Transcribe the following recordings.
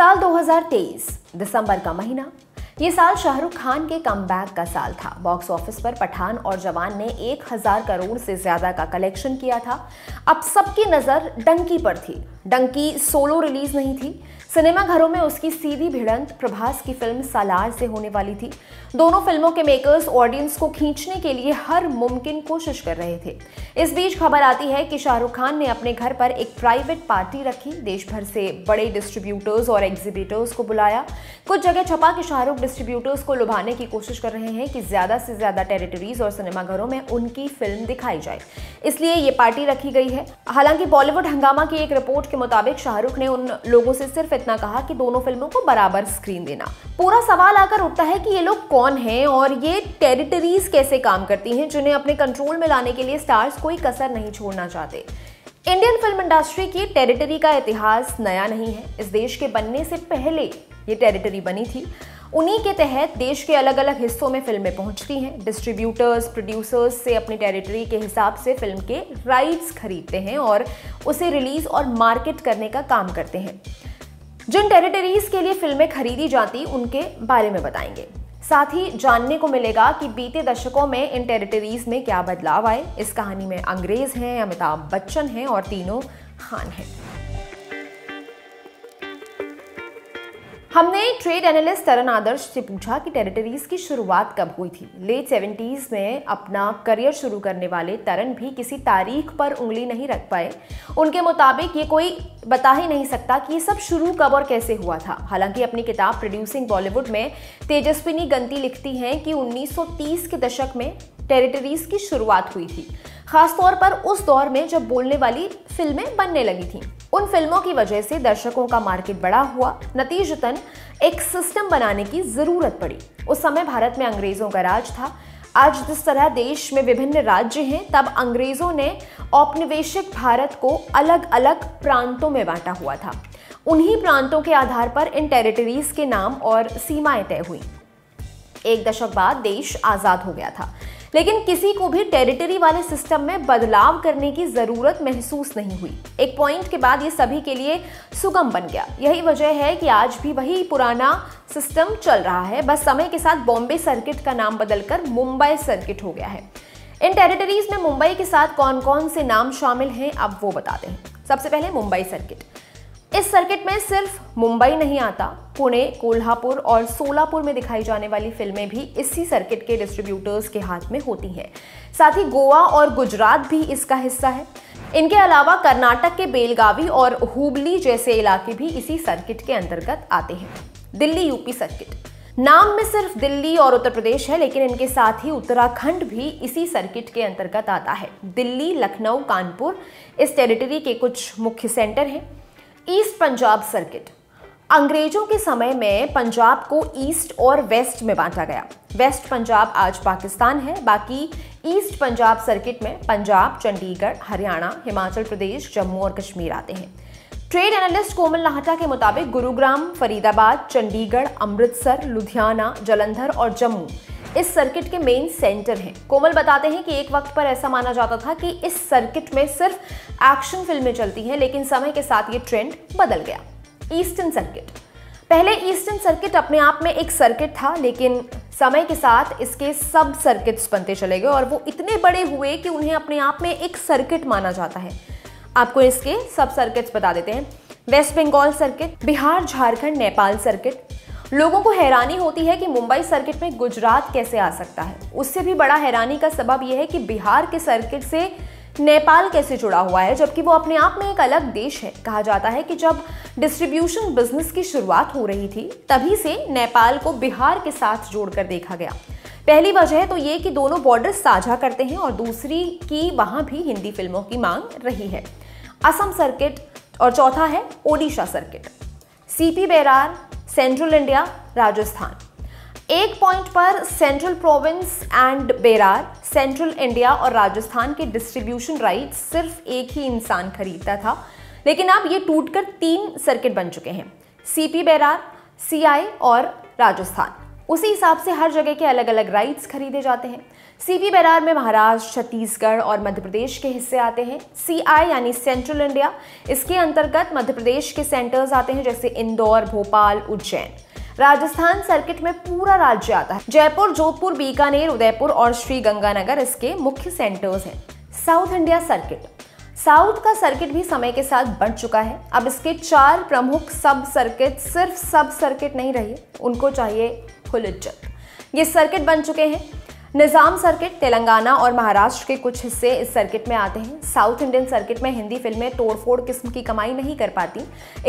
साल 2023 दिसंबर का महीना, ये साल शाहरुख खान के कमबैक का साल था। बॉक्स ऑफिस पर पठान और जवान ने 1000 करोड़ से ज्यादा का कलेक्शन किया था। अब सबकी नजर डंकी पर थी। डंकी सोलो रिलीज नहीं थी, सिनेमाघरों में उसकी सीधी भिड़ंत प्रभास की फिल्म सालार से होने वाली थी। दोनों फिल्मों के मेकर्स ऑडियंस को खींचने के लिए हर मुमकिन कोशिश कर रहे थे। इस बीच खबर आती है कि शाहरुख खान ने अपने घर पर एक प्राइवेट पार्टी रखी, देश भर से बड़े डिस्ट्रीब्यूटर्स और एग्जीबिटर्स को बुलाया। कुछ जगह छपा कि शाहरुख डिस्ट्रीब्यूटर्स को लुभाने की कोशिश कर रहे हैं कि ज्यादा से ज्यादा टेरिटरीज और सिनेमाघरों में उनकी फिल्म दिखाई जाए, इसलिए ये पार्टी रखी गई है। हालांकि बॉलीवुड हंगामा की एक रिपोर्ट के मुताबिक शाहरुख ने उन लोगों से सिर्फ इतना कहा कि दोनों फिल्मों को बराबर स्क्रीन देना। पूरा सवाल आकर उठता है कि ये लोग कौन हैं और ये टेरिटरीज कैसे काम करती हैं जिन्हें अपने कंट्रोल में लाने के लिए स्टार्स कोई कसर नहीं छोड़ना चाहते। इंडियन फिल्म इंडस्ट्री की टेरिटरी का इतिहास नया नहीं है। इस देश के बनने से पहले ये टेरिटरी बनी थी। उन्हीं के तहत देश के अलग अलग हिस्सों में फिल्में पहुंचती हैं। डिस्ट्रीब्यूटर्स प्रोड्यूसर्स से अपनी टेरिटरी के हिसाब से फिल्म के राइट्स खरीदते हैं और उसे रिलीज और मार्केट करने का काम करते हैं। जिन टेरिटरीज के लिए फिल्में खरीदी जाती उनके बारे में बताएंगे, साथ ही जानने को मिलेगा कि बीते दशकों में इन टेरिटरीज में क्या बदलाव आए। इस कहानी में अंग्रेज हैं, अमिताभ बच्चन हैं और तीनों खान हैं। हमने ट्रेड एनालिस्ट तरण आदर्श से पूछा कि टेरिटरीज की शुरुआत कब हुई थी। लेट 70s में अपना करियर शुरू करने वाले तरण भी किसी तारीख पर उंगली नहीं रख पाए। उनके मुताबिक ये कोई बता ही नहीं सकता कि ये सब शुरू कब और कैसे हुआ था। हालांकि अपनी किताब प्रोड्यूसिंग बॉलीवुड में तेजस्विनी गंती लिखती हैं कि 1930 के दशक में टेरिटरीज की शुरुआत हुई थी, खासतौर पर उस दौर में जब बोलने वाली फिल्में बनने लगी थीं। उन फिल्मों की वजह से दर्शकों का मार्केट बड़ा हुआ। नतीजतन एक सिस्टम बनाने की ज़रूरत पड़ी। उस समय भारत में अंग्रेज़ों का राज था। आज जिस तरह देश में विभिन्न राज्य हैं, तब अंग्रेज़ों ने औपनिवेशिक भारत को अलग अलग प्रांतों में बांटा हुआ था। उन्हीं प्रांतों के आधार पर इन टेरिटरीज़ के नाम और सीमाएँ तय हुई। एक दशक बाद देश आज़ाद हो गया था, लेकिन किसी को भी टेरिटरी वाले सिस्टम में बदलाव करने की ज़रूरत महसूस नहीं हुई। एक पॉइंट के बाद ये सभी के लिए सुगम बन गया। यही वजह है कि आज भी वही पुराना सिस्टम चल रहा है, बस समय के साथ बॉम्बे सर्किट का नाम बदलकर मुंबई सर्किट हो गया है। इन टेरिटरीज में मुंबई के साथ कौन कौन से नाम शामिल हैं, अब वो बताते हैं। सबसे पहले मुंबई सर्किट। इस सर्किट में सिर्फ मुंबई नहीं आता, पुणे, कोल्हापुर और सोलापुर में दिखाई जाने वाली फिल्में भी इसी सर्किट के डिस्ट्रीब्यूटर्स के हाथ में होती हैं। साथ ही गोवा और गुजरात भी इसका हिस्सा है। इनके अलावा कर्नाटक के बेलगावी और हुबली जैसे इलाके भी इसी सर्किट के अंतर्गत आते हैं। Delhi UP circuit. नाम में सिर्फ दिल्ली और उत्तर प्रदेश है, लेकिन इनके साथ ही उत्तराखंड भी इसी सर्किट के अंतर्गत आता है। दिल्ली, लखनऊ, कानपुर इस टेरिटरी के कुछ मुख्य सेंटर हैं। East Punjab circuit. अंग्रेजों के समय में पंजाब को ईस्ट और वेस्ट में बांटा गया। वेस्ट पंजाब आज पाकिस्तान है। बाकी ईस्ट पंजाब सर्किट में पंजाब, चंडीगढ़, हरियाणा, हिमाचल प्रदेश, जम्मू और कश्मीर आते हैं। ट्रेड एनालिस्ट कोमल नहटा के मुताबिक गुरुग्राम, फरीदाबाद, चंडीगढ़, अमृतसर, लुधियाना, जालंधर और जम्मू इस सर्किट के मेन सेंटर हैं। कोमल बताते हैं कि एक वक्त पर ऐसा माना जाता था कि इस सर्किट में सिर्फ एक्शन फिल्में चलती हैं, लेकिन समय के साथ ये ट्रेंड बदल गया। Eastern circuit. पहले ईस्टर्न सर्किट अपने आप में एक सर्किट था, लेकिन समय के साथ इसके सब सर्किट्स बनते चले गए और वो इतने बड़े हुए कि उन्हें अपने आप में एक सर्किट माना जाता है। आपको इसके सब सर्किट्स बता देते हैं। Waste Bengal circuit, Bihar, Jharkhand, Nepal circuit. लोगों को हैरानी होती है कि मुंबई सर्किट में गुजरात कैसे आ सकता है। उससे भी बड़ा हैरानी का सबब यह है कि बिहार के सर्किट से नेपाल कैसे जुड़ा हुआ है, जबकि वो अपने आप में एक अलग देश है। कहा जाता है कि जब डिस्ट्रीब्यूशन बिजनेस की शुरुआत हो रही थी, तभी से नेपाल को बिहार के साथ जोड़कर देखा गया। पहली वजह तो ये कि दोनों बॉर्डर साझा करते हैं और दूसरी कि वहाँ भी हिंदी फिल्मों की मांग रही है। असम सर्किट और चौथा है Odisha circuit. CP Berar, central India, Rajasthan. एक पॉइंट पर central province and Berar, central India और राजस्थान के डिस्ट्रीब्यूशन राइट्स सिर्फ एक ही इंसान खरीदता था, लेकिन अब ये टूटकर 3 सर्किट बन चुके हैं। सीपी बेरार, सीआई और राजस्थान। उसी हिसाब से हर जगह के अलग अलग राइट्स खरीदे जाते हैं। सीपी बैरार में महाराष्ट्र, छत्तीसगढ़ और मध्य प्रदेश के हिस्से आते हैं। सीआई यानी सेंट्रल इंडिया, इसके अंतर्गत मध्य प्रदेश के सेंटर्स आते हैं जैसे इंदौर, भोपाल, उज्जैन। राजस्थान सर्किट में पूरा राज्य आता है। जयपुर, जोधपुर, बीकानेर, उदयपुर और श्रीगंगानगर इसके मुख्य सेंटर्स हैं। साउथ इंडिया सर्किट, साउथ का सर्किट भी समय के साथ बढ़ चुका है। अब इसके 4 प्रमुख सब सर्किट सिर्फ सब सर्किट नहीं रही, उनको चाहिए हुलज्जत। ये सर्किट बन चुके हैं। निज़ाम सर्किट, तेलंगाना और महाराष्ट्र के कुछ हिस्से इस सर्किट में आते हैं। साउथ इंडियन सर्किट में हिंदी फिल्में तोड़फोड़ किस्म की कमाई नहीं कर पाती।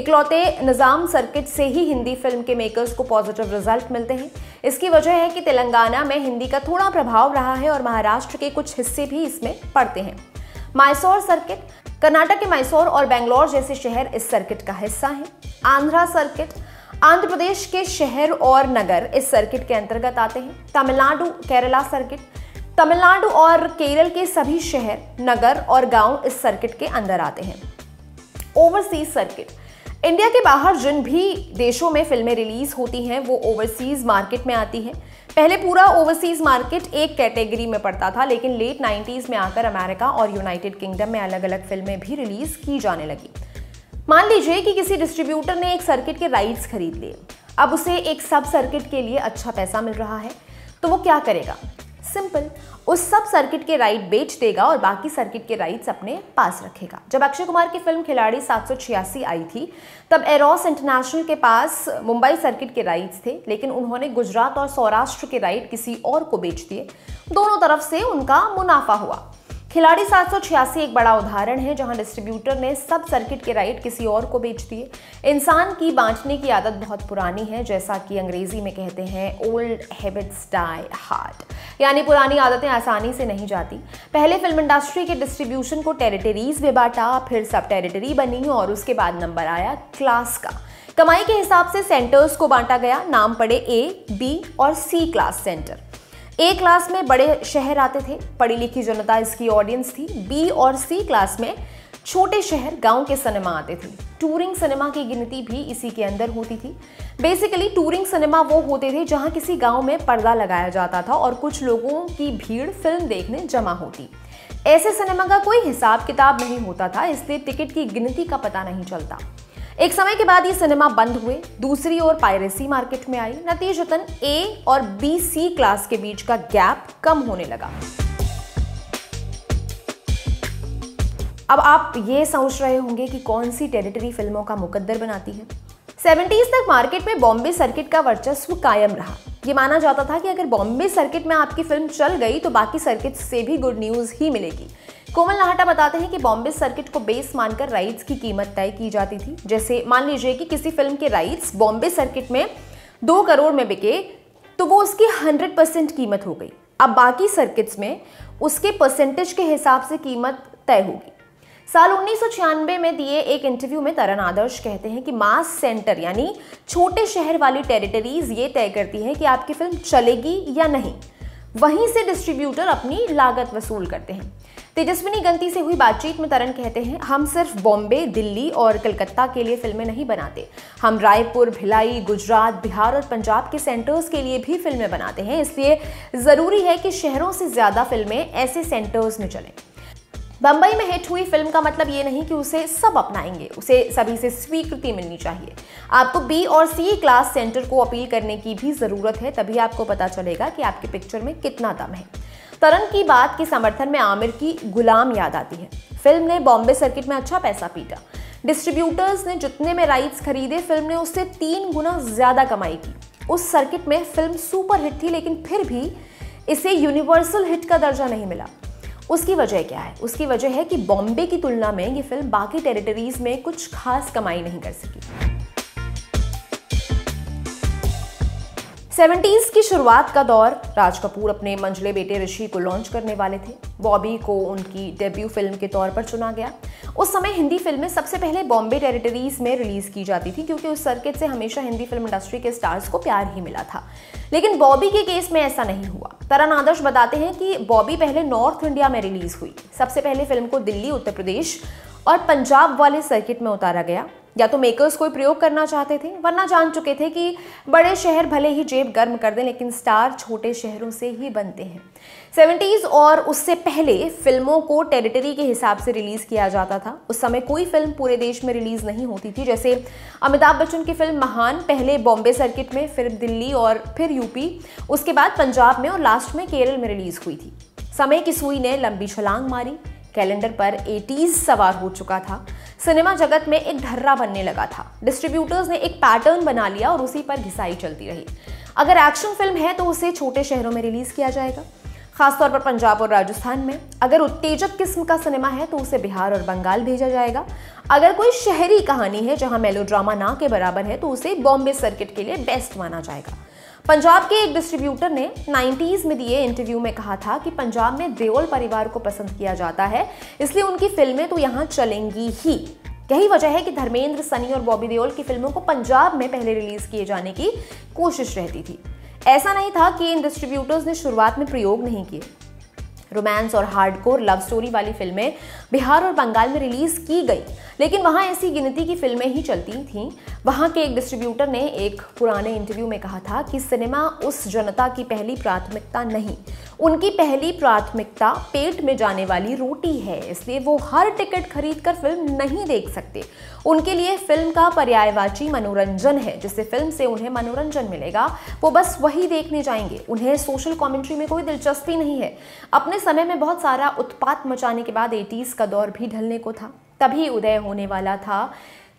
इकलौते निज़ाम सर्किट से ही हिंदी फिल्म के मेकर्स को पॉजिटिव रिजल्ट मिलते हैं। इसकी वजह है कि तेलंगाना में हिंदी का थोड़ा प्रभाव रहा है और महाराष्ट्र के कुछ हिस्से भी इसमें पड़ते हैं। मैसूर सर्किट, कर्नाटक के मैसूर और बेंगलोर जैसे शहर इस सर्किट का हिस्सा हैं। आंध्रा सर्किट, आंध्र प्रदेश के शहर और नगर इस सर्किट के अंतर्गत आते हैं। तमिलनाडु, केरला सर्किट, तमिलनाडु और केरल के सभी शहर, नगर और गांव इस सर्किट के अंदर आते हैं। ओवरसीज सर्किट, इंडिया के बाहर जिन भी देशों में फिल्में रिलीज होती हैं वो ओवरसीज़ मार्केट में आती हैं। पहले पूरा ओवरसीज़ मार्केट एक कैटेगरी में पड़ता था, लेकिन लेट 90s में आकर अमेरिका और यूनाइटेड किंगडम में अलग अलग फिल्में भी रिलीज़ की जाने लगी। मान लीजिए कि किसी डिस्ट्रीब्यूटर ने एक सर्किट के राइट्स खरीद लिए, अब उसे एक सब सर्किट के लिए अच्छा पैसा मिल रहा है, तो वो क्या करेगा? सिंपल, उस सब सर्किट के राइट बेच देगा और बाकी सर्किट के राइट्स अपने पास रखेगा। जब अक्षय कुमार की फिल्म खिलाड़ी 786 आई थी, तब एरोस इंटरनेशनल के पास मुंबई सर्किट के राइट्स थे, लेकिन उन्होंने गुजरात और सौराष्ट्र के राइट किसी और को बेच दिए। दोनों तरफ से उनका मुनाफा हुआ। खिलाड़ी 786 एक बड़ा उदाहरण है जहां डिस्ट्रीब्यूटर ने सब सर्किट के राइट किसी और को बेच दिए। इंसान की बांटने की आदत बहुत पुरानी है, जैसा कि अंग्रेजी में कहते हैं ओल्ड हैबिट्स डाई हार्ड, यानी पुरानी आदतें आसानी से नहीं जाती। पहले फिल्म इंडस्ट्री के डिस्ट्रीब्यूशन को टेरिटरीज में बांटा, फिर सब टेरिटरी बनी और उसके बाद नंबर आया क्लास का। कमाई के हिसाब से सेंटर्स को बांटा गया, नाम पड़े ए, बी और C class centre. A class में बड़े शहर आते थे, पढ़ी लिखी जनता इसकी ऑडियंस थी। बी और सी क्लास में छोटे शहर, गांव के सिनेमा आते थे। टूरिंग सिनेमा की गिनती भी इसी के अंदर होती थी। बेसिकली टूरिंग सिनेमा वो होते थे जहां किसी गांव में पर्दा लगाया जाता था और कुछ लोगों की भीड़ फिल्म देखने जमा होती। ऐसे सिनेमा का कोई हिसाब किताब नहीं होता था, इसलिए टिकट की गिनती का पता नहीं चलता। एक समय के बाद ये सिनेमा बंद हुए। दूसरी ओर पायरेसी मार्केट में आई। नतीजतन ए और बी सी क्लास के बीच का गैप कम होने लगा। अब आप ये सोच रहे होंगे कि कौन सी टेरिटरी फिल्मों का मुकद्दर बनाती है। 70s तक मार्केट में बॉम्बे सर्किट का वर्चस्व कायम रहा। ये माना जाता था कि अगर बॉम्बे सर्किट में आपकी फिल्म चल गई तो बाकी सर्किट से भी गुड न्यूज़ ही मिलेगी। कोमल नहटा बताते हैं कि बॉम्बे सर्किट को बेस मानकर राइट्स की कीमत तय की जाती थी। जैसे मान लीजिए कि किसी फिल्म के राइट्स बॉम्बे सर्किट में 2 करोड़ में बिके तो वो उसकी 100% कीमत हो गई। अब बाकी सर्किट्स में उसके परसेंटेज के हिसाब से कीमत तय होगी। साल 1996 में दिए एक इंटरव्यू में तरण आदर्श कहते हैं कि मास सेंटर यानी छोटे शहर वाली टेरिटरीज ये तय करती हैं कि आपकी फिल्म चलेगी या नहीं। वहीं से डिस्ट्रीब्यूटर अपनी लागत वसूल करते हैं। तेजस्विनी गंती से हुई बातचीत में तरण कहते हैं, हम सिर्फ बॉम्बे, दिल्ली और कलकत्ता के लिए फिल्में नहीं बनाते, हम रायपुर, भिलाई, गुजरात, बिहार और पंजाब के सेंटर्स के लिए भी फिल्में बनाते हैं। इसलिए ज़रूरी है कि शहरों से ज़्यादा फिल्में ऐसे सेंटर्स में चलें। बम्बई में हिट हुई फिल्म का मतलब ये नहीं कि उसे सब अपनाएंगे, उसे सभी से स्वीकृति मिलनी चाहिए। आपको बी और सी क्लास सेंटर को अपील करने की भी ज़रूरत है, तभी आपको पता चलेगा कि आपकी पिक्चर में कितना दम है। तरण की बात के समर्थन में आमिर की गुलाम याद आती है। फिल्म ने बॉम्बे सर्किट में अच्छा पैसा पीटा। डिस्ट्रीब्यूटर्स ने जितने में राइट्स खरीदे, फिल्म ने उससे 3 गुना ज़्यादा कमाई की। उस सर्किट में फिल्म सुपरहिट थी, लेकिन फिर भी इसे यूनिवर्सल हिट का दर्जा नहीं मिला। उसकी वजह क्या है? उसकी वजह है कि बॉम्बे की तुलना में ये फिल्म बाकी टेरिटरीज में कुछ खास कमाई नहीं कर सकी। 70s की शुरुआत का दौर, राज कपूर अपने मंझले बेटे ऋषि को लॉन्च करने वाले थे। बॉबी को उनकी डेब्यू फिल्म के तौर पर चुना गया। उस समय हिंदी फिल्में सबसे पहले बॉम्बे टेरिटरीज़ में रिलीज़ की जाती थी, क्योंकि उस सर्किट से हमेशा हिंदी फिल्म इंडस्ट्री के स्टार्स को प्यार ही मिला था। लेकिन बॉबी के केस में ऐसा नहीं हुआ। तरण आदर्श बताते हैं कि बॉबी पहले नॉर्थ इंडिया में रिलीज़ हुई। सबसे पहले फिल्म को दिल्ली, उत्तर प्रदेश और पंजाब वाले सर्किट में उतारा गया। या तो मेकर्स कोई प्रयोग करना चाहते थे, वरना जान चुके थे कि बड़े शहर भले ही जेब गर्म कर दें लेकिन स्टार छोटे शहरों से ही बनते हैं। 70s और उससे पहले फिल्मों को टेरिटरी के हिसाब से रिलीज़ किया जाता था। उस समय कोई फिल्म पूरे देश में रिलीज़ नहीं होती थी। जैसे अमिताभ बच्चन की फिल्म महान पहले बॉम्बे सर्किट में, फिर दिल्ली और फिर यूपी, उसके बाद पंजाब में और लास्ट में केरल में रिलीज़ हुई थी। समय की सुई ने लंबी छलांग मारी। कैलेंडर पर 80s सवार हो चुका था। सिनेमा जगत में एक ढर्रा बनने लगा था। डिस्ट्रीब्यूटर्स ने एक पैटर्न बना लिया और उसी पर घिसाई चलती रही। अगर एक्शन फिल्म है तो उसे छोटे शहरों में रिलीज़ किया जाएगा, खासतौर पर पंजाब और राजस्थान में। अगर उत्तेजक किस्म का सिनेमा है तो उसे बिहार और बंगाल भेजा जाएगा। अगर कोई शहरी कहानी है जहां मेलोड्रामा ना के बराबर है तो उसे बॉम्बे सर्किट के लिए बेस्ट माना जाएगा। पंजाब के एक डिस्ट्रीब्यूटर ने 90s में दिए इंटरव्यू में कहा था कि पंजाब में देओल परिवार को पसंद किया जाता है, इसलिए उनकी फिल्में तो यहाँ चलेंगी ही। यही वजह है कि धर्मेंद्र, सनी और बॉबी देओल की फिल्मों को पंजाब में पहले रिलीज किए जाने की कोशिश रहती थी। ऐसा नहीं था कि इन डिस्ट्रीब्यूटर्स ने शुरुआत में प्रयोग नहीं किए। रोमांस और हार्डकोर लव स्टोरी वाली फिल्में बिहार और बंगाल में रिलीज़ की गई, लेकिन वहाँ ऐसी गिनती की फिल्में ही चलती थीं। वहाँ के एक डिस्ट्रीब्यूटर ने एक पुराने इंटरव्यू में कहा था कि सिनेमा उस जनता की पहली प्राथमिकता नहीं, उनकी पहली प्राथमिकता पेट में जाने वाली रोटी है, इसलिए वो हर टिकट खरीद कर फिल्म नहीं देख सकते। उनके लिए फिल्म का पर्यायवाची मनोरंजन है। जिससे फिल्म से उन्हें मनोरंजन मिलेगा वो बस वही देखने जाएंगे। उन्हें सोशल कॉमेंट्री में कोई दिलचस्पी नहीं है। अपने समय में बहुत सारा उत्पात मचाने के बाद 80s का दौर भी ढलने को था। तभी उदय होने वाला था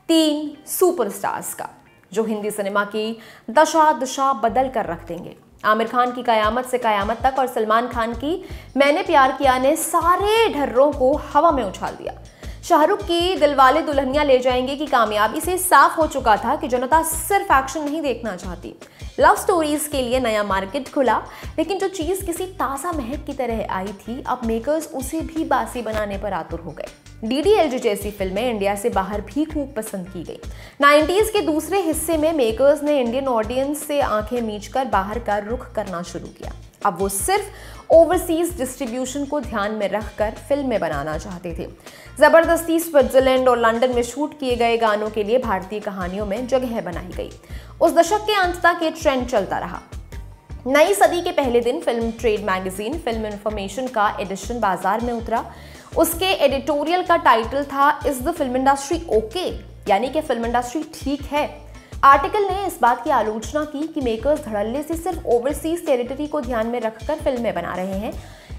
3 सुपरस्टार्स का, जो हिंदी सिनेमा की दशा दिशा बदल कर रख देंगे। आमिर खान की कयामत से कयामत तक और सलमान खान की मैंने प्यार किया ने सारे ढर्रों को हवा में उछाल दिया। शाहरुख की दिलवाले दुल्हनियां ले जाएंगे की कामयाबी से साफ हो चुका था कि जनता सिर्फ एक्शन नहीं देखना चाहती। लव स्टोरीज के लिए नया मार्केट खुला, लेकिन जो चीज़ किसी ताज़ा महक की तरह आई थी अब मेकर्स उसे भी बासी बनाने पर आतुर हो गए। DDLJ जैसी फिल्में इंडिया से बाहर भी खूब पसंद की गई। 90s के दूसरे हिस्से में मेकर्स ने इंडियन ऑडियंस से आंखें मींचकर बाहर का रुख करना शुरू किया। अब वो सिर्फ ओवरसीज डिस्ट्रीब्यूशन को ध्यान में रखकर फिल्में बनाना चाहते थे। ज़बरदस्ती स्विट्जरलैंड और लंदन में शूट किए गए गानों के लिए भारतीय कहानियों में जगह बनाई गई। उस दशक के अंत तक ये ट्रेंड चलता रहा। नई सदी के पहले दिन film trade magazine film information का एडिशन बाजार में उतरा। उसके एडिटोरियल का टाइटल था is the film industry okay, यानी कि फिल्म इंडस्ट्री ठीक है। आर्टिकल ने इस बात की आलोचना की कि मेकर्स धड़ल्ले से सिर्फ ओवरसीज टेरिटरी को ध्यान में रखकर फिल्में बना रहे हैं।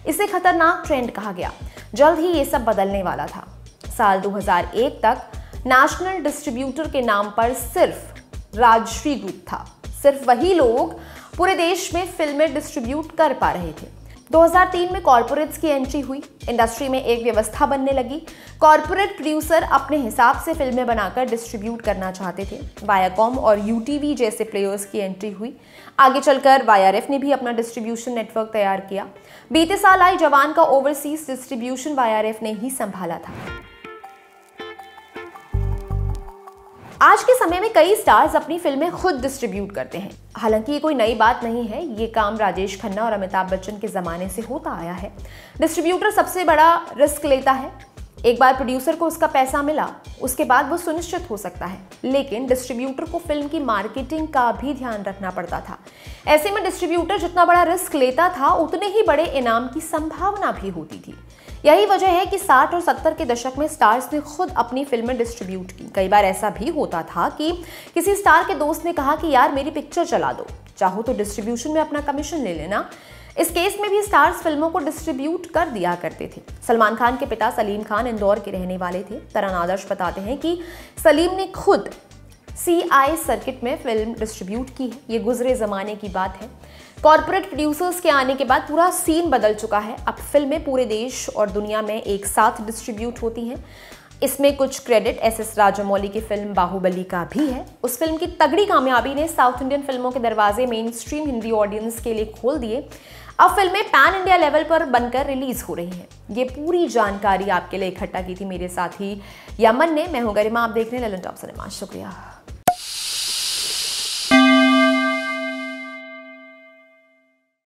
इसे खतरनाक ट्रेंड कहा गया। जल्द ही ये सब बदलने वाला था। साल 2001 तक नेशनल डिस्ट्रीब्यूटर के नाम पर सिर्फ राजश्री ग्रुप था। सिर्फ वही लोग पूरे देश में फिल्में डिस्ट्रीब्यूट कर पा रहे थे। 2003 में कॉर्पोरेट्स की एंट्री हुई। इंडस्ट्री में एक व्यवस्था बनने लगी। कॉर्पोरेट प्रोड्यूसर अपने हिसाब से फिल्में बनाकर डिस्ट्रीब्यूट करना चाहते थे। वायाकॉम और UTV जैसे प्लेयर्स की एंट्री हुई। आगे चलकर YRF ने भी अपना डिस्ट्रीब्यूशन नेटवर्क तैयार किया। बीते साल आई जवान का ओवरसीज डिस्ट्रीब्यूशन YRF ने ही संभाला था। आज के समय में कई स्टार्स अपनी फिल्में खुद डिस्ट्रीब्यूट करते हैं। हालांकि ये कोई नई बात नहीं है। ये काम राजेश खन्ना और अमिताभ बच्चन के ज़माने से होता आया है। डिस्ट्रीब्यूटर सबसे बड़ा रिस्क लेता है। एक बार प्रोड्यूसर को उसका पैसा मिला, उसके बाद वो सुनिश्चित हो सकता है, लेकिन डिस्ट्रीब्यूटर को फिल्म की मार्केटिंग का भी ध्यान रखना पड़ता था। ऐसे में डिस्ट्रीब्यूटर जितना बड़ा रिस्क लेता था उतने ही बड़े इनाम की संभावना भी होती थी। यही वजह है कि 60 और 70 के दशक में स्टार्स ने खुद अपनी फिल्में डिस्ट्रीब्यूट की। कई बार ऐसा भी होता था कि किसी स्टार के दोस्त ने कहा कि यार मेरी पिक्चर चला दो, चाहो तो डिस्ट्रीब्यूशन में अपना कमीशन ले लेना। इस केस में भी स्टार्स फिल्मों को डिस्ट्रीब्यूट कर दिया करते थे। सलमान खान के पिता सलीम खान इंदौर के रहने वाले थे। तरण आदर्श बताते हैं कि सलीम ने खुद CI सर्किट में फिल्म डिस्ट्रीब्यूट की है। ये गुजरे ज़माने की बात है। कॉर्पोरेट प्रोड्यूसर्स के आने के बाद पूरा सीन बदल चुका है। अब फिल्में पूरे देश और दुनिया में एक साथ डिस्ट्रीब्यूट होती हैं। इसमें कुछ क्रेडिट SS राजामौली की फिल्म बाहुबली का भी है। उस फिल्म की तगड़ी कामयाबी ने साउथ इंडियन फिल्मों के दरवाजे मेन स्ट्रीम हिंदी ऑडियंस के लिए खोल दिए। अब फिल्में पैन इंडिया लेवल पर बनकर रिलीज़ हो रही हैं। ये पूरी जानकारी आपके लिए इकट्ठा की थी मेरे साथी यमन ने। मैं हूँ गरिमा, आप देख रहे हैं ललन टॉप सिनेमा। शुक्रिया।